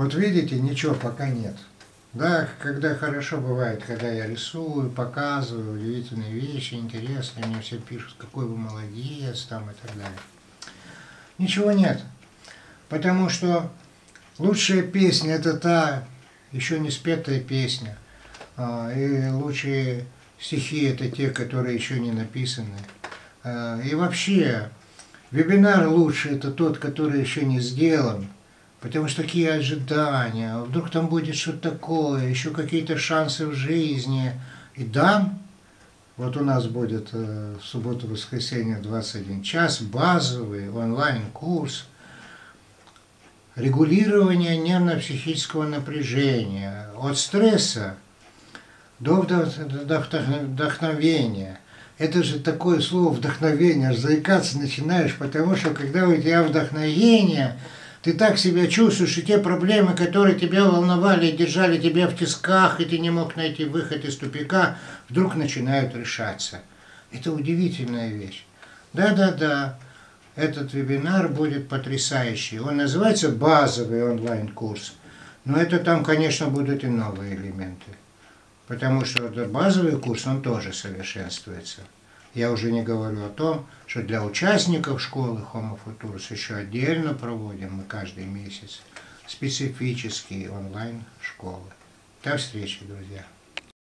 Вот видите, ничего пока нет. Да, когда хорошо бывает, когда я рисую, показываю удивительные вещи, интересные, мне все пишут, какой вы молодец, там и так далее. Ничего нет, потому что лучшая песня – это та еще не спетая песня, и лучшие стихи – это те, которые еще не написаны. И вообще, вебинар лучше – это тот, который еще не сделан. Потому что такие ожидания, вдруг там будет что-то такое, еще какие-то шансы в жизни. И да, вот у нас будет в субботу-воскресенье 21 час базовый онлайн-курс регулирования нервно-психического напряжения от стресса до вдохновения. Это же такое слово «вдохновение», заикаться начинаешь, потому что когда у тебя вдохновение, ты так себя чувствуешь, и те проблемы, которые тебя волновали, держали тебя в тисках, и ты не мог найти выход из тупика, вдруг начинают решаться. Это удивительная вещь. Да-да-да, этот вебинар будет потрясающий. Он называется «Базовый онлайн-курс», но это там, конечно, будут и новые элементы, потому что этот базовый курс, он тоже совершенствуется. Я уже не говорю о том, что для участников школы Homo Futurus еще отдельно проводим мы каждый месяц специфические онлайн-школы. До встречи, друзья!